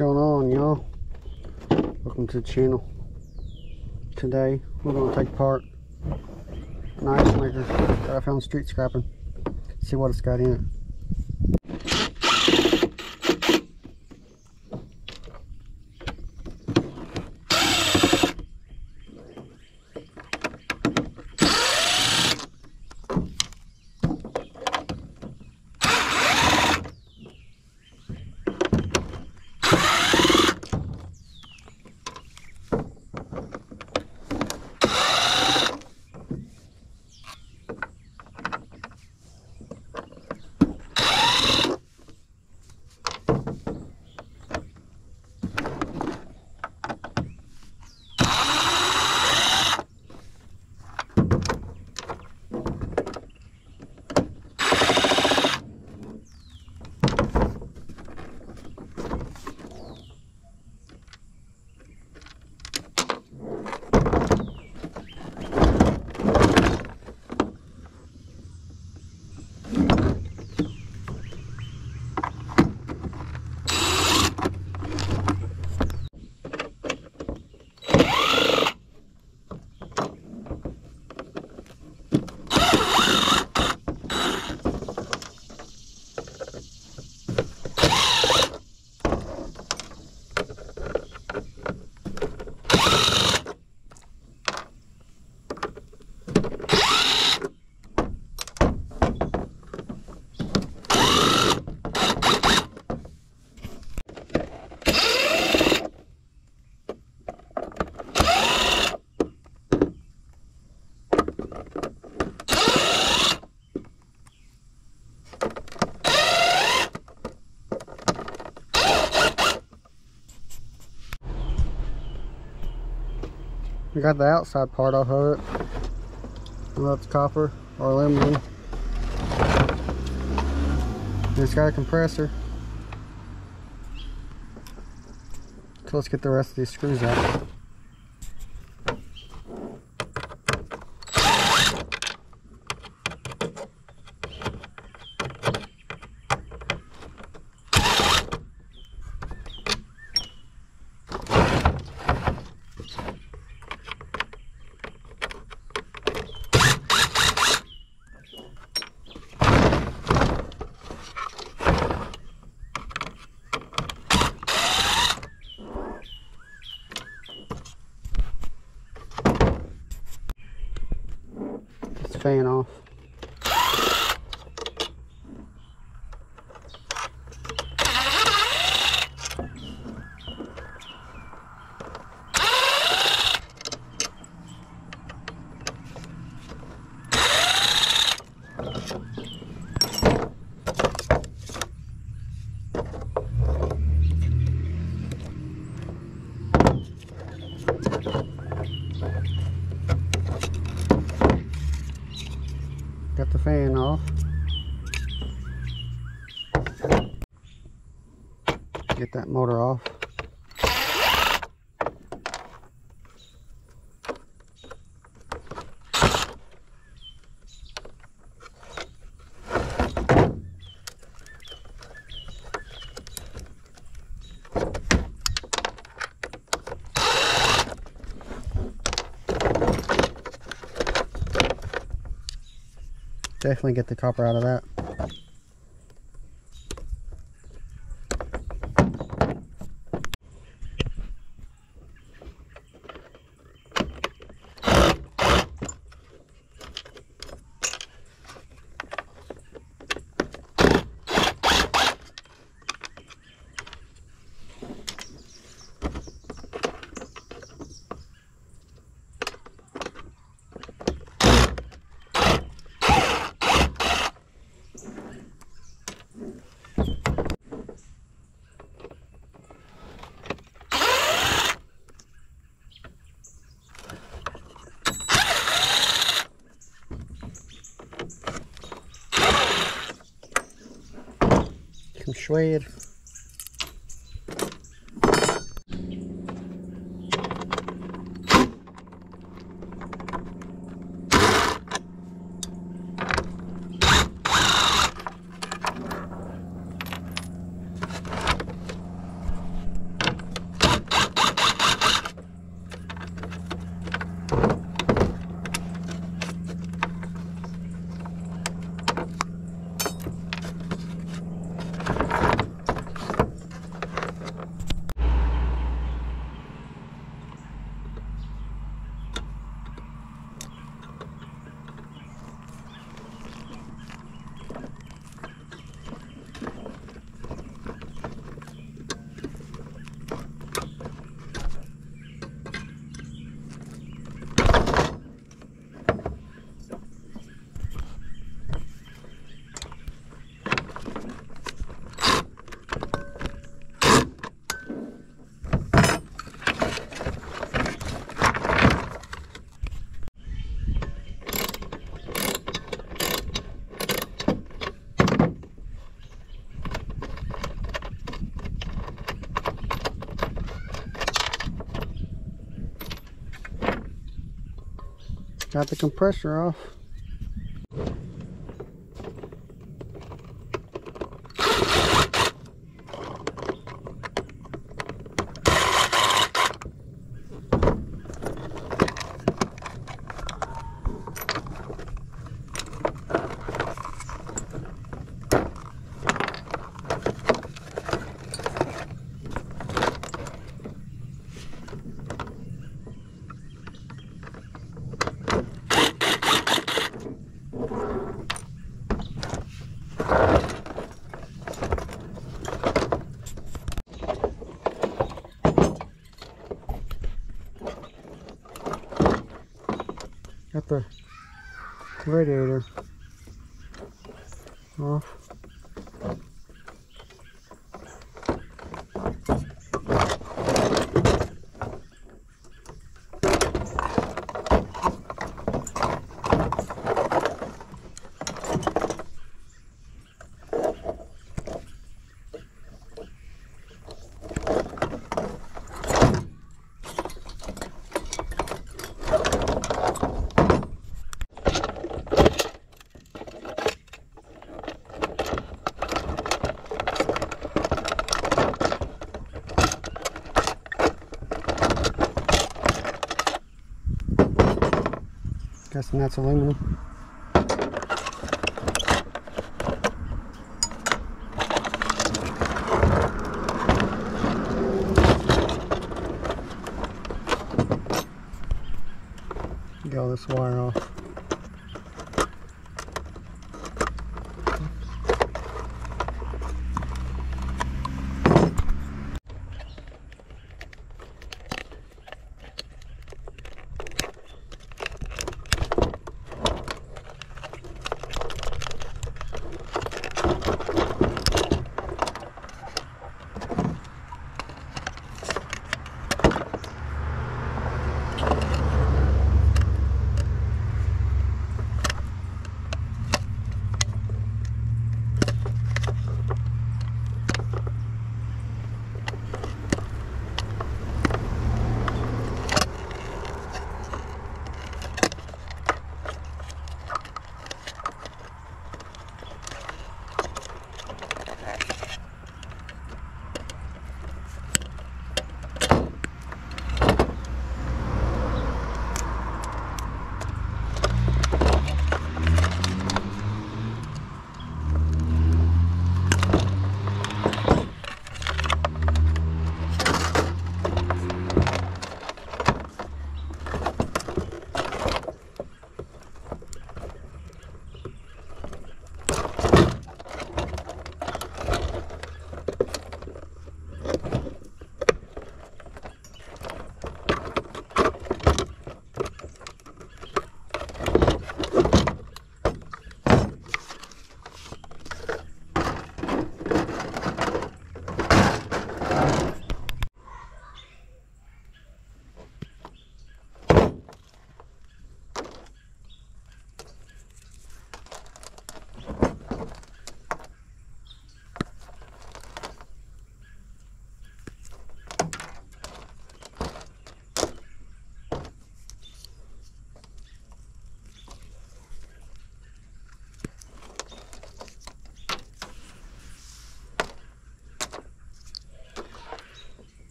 going on, y'all? Welcome to the channel. Today we're going to take apart an ice maker that I found street scrapping. See what it's got in it. I got the outside part off of it, whether it's copper or aluminum. It's got a compressor. So let's get the rest of these screws out. Fan off. Got the fan off. Get that motor off. Definitely get the copper out of that. Shred. Got the compressor off. Got the radiator off. Guessing that's aluminum. Get all this wire off.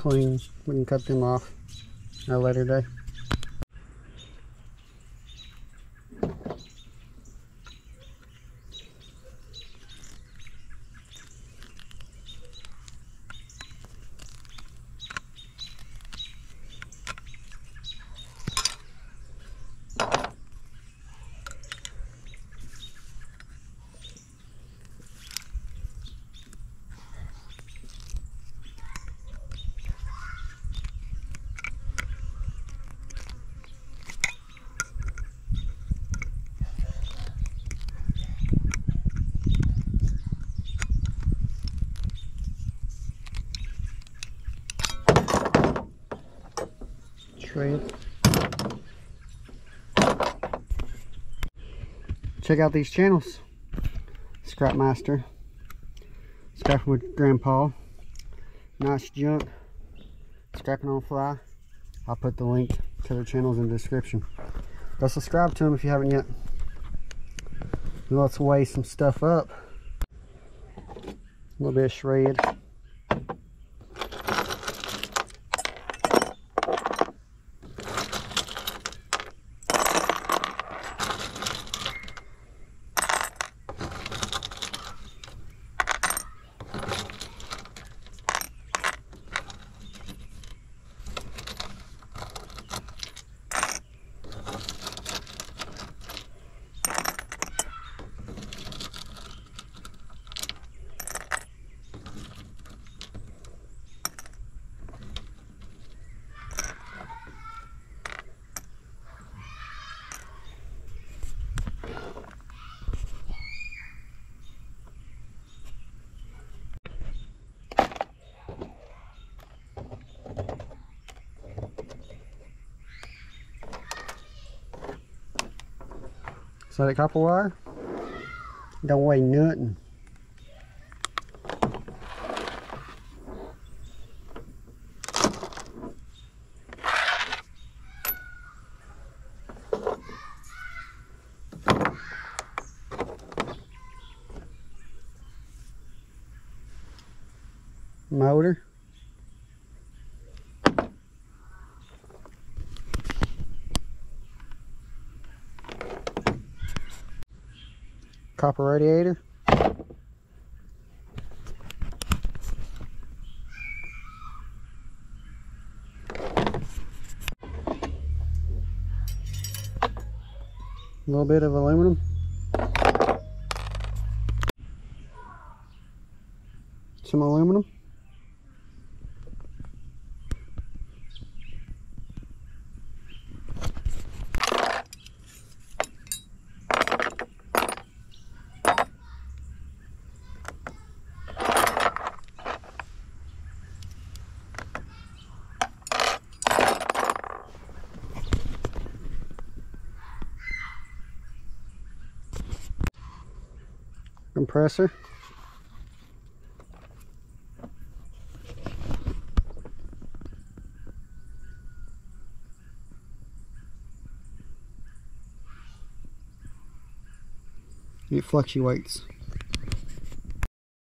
clean. We can cut them off at a later day. Check out these channels. Scrapmaster, Scrapping with Grandpa, Nice Junk, Scrapping on Fly. I'll put the link to their channels in the description. Go subscribe to them if you haven't yet. Let's weigh some stuff up. A little bit of shred. So that copper wire don't weigh nothing. Motor. Copper radiator. A little bit of aluminum. Some aluminum. Compressor. It fluctuates.